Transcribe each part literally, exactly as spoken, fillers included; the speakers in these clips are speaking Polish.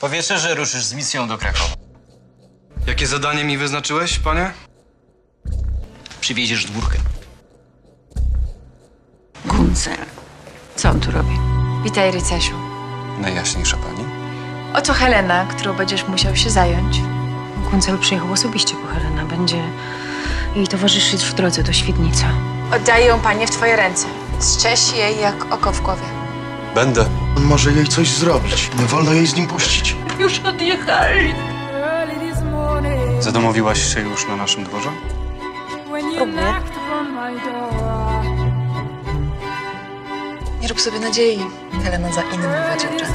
Powiesz, że ruszysz z misją do Krakowa. Jakie zadanie mi wyznaczyłeś, panie? Przywieziesz dwórkę. Guncel, co on tu robi? Witaj, rycerzu. Najjaśniejsza pani? Oto Helena, którą będziesz musiał się zająć. Guncel przyjechał osobiście po Helena. Będzie jej towarzyszyć w drodze do Świdnica. Oddaję ją, panie, w twoje ręce. Strzeż jej jak oko w głowie. Będę. On może jej coś zrobić. Nie wolno jej z nim puścić. Już odjechali. Zadomowiłaś się już na naszym dworze? Próbuję. Nie rób sobie nadziei. Helena za innym wywodziłcza.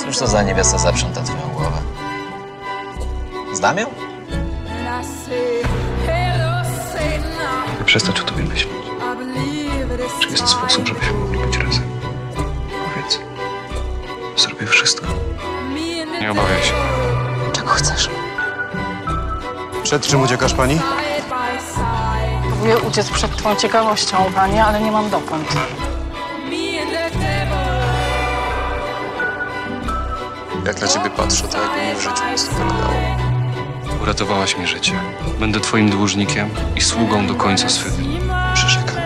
Cóż to za niewiasta zaprząta twoją głowę? Znam ją? I przestać o tobie myśleć. Czy jest sposób, żebyśmy mogli być razem? Powiedz. Zrobię wszystko. Nie obawiaj się. Czego chcesz? Przed czym uciekasz, pani? Próbuję uciec przed tą ciekawością, panie, ale nie mam dokąd. Jak na ciebie patrzę, to jakby mi w życiu nic nie wyglądało. Uratowałaś mi życie. Będę twoim dłużnikiem i sługą do końca swych dni. Przyrzekam.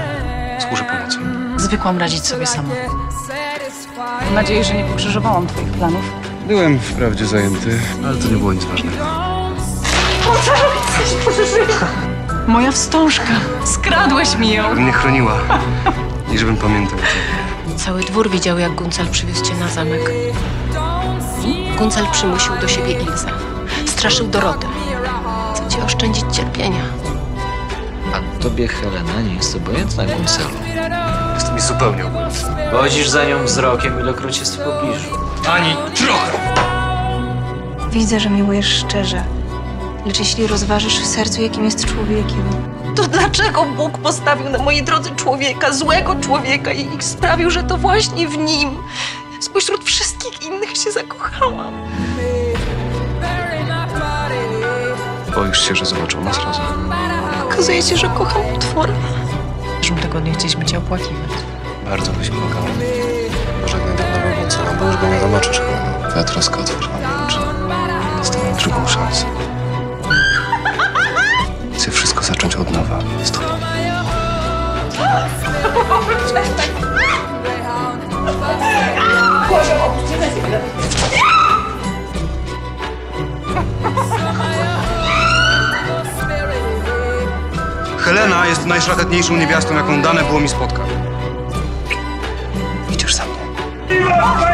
Służę pomocą. Zwykłam radzić sobie sama. Mam nadzieję, że nie pokrzyżowałam twoich planów. Byłem wprawdzie zajęty, ale to nie było nic ważnego. Boże, coś przeżyła. Moja wstążka. Skradłeś mi ją. Mnie chroniła. I żebym pamiętał. Cały dwór widział, jak Guncel przywiózł cię na zamek. Guncel przymusił do siebie Ilzę. Straszył Dorotę. Chce ci oszczędzić cierpienia. A tobie Helena nie jest obojętna, Guncelu. Jest mi zupełnie obojętna. Wodzisz za nią wzrokiem, ilekroć jest w pobliżu. Ani trochę! Widzę, że miłujesz szczerze. Lecz jeśli rozważysz w sercu, jakim jest człowiekiem... To dlaczego Bóg postawił na mojej drodze człowieka, złego człowieka i sprawił, że to właśnie w nim, spośród wszystkich innych, się zakochałam? Boisz się, że zobaczą nas razem? Okazuje się, że kocham potwora. W zeszłym tygodniu chcieliśmy cię opłakiwać. Bardzo byś pomagała. Pożegnaj dawnego Guncela, bo już go nie zobaczysz chyba. Twoja troska otworzyła mi oczy. Dostałem drugą szansę. Chcę wszystko zacząć od nowa. Z tobą. Helena jest najszlachetniejszą niewiastą, jaką dane było mi spotkać. Idziesz za mną.